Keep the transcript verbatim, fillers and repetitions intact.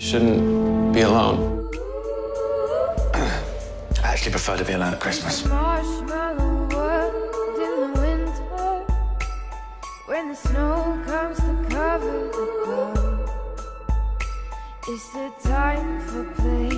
You shouldn't be alone. I actually prefer to be alone at Christmas. Marshmallow world in the winter, when the snow comes to cover the glow. It's the time for play.